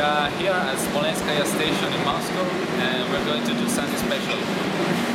We are here at Smolenskaya station in Moscow and we're going to do something special.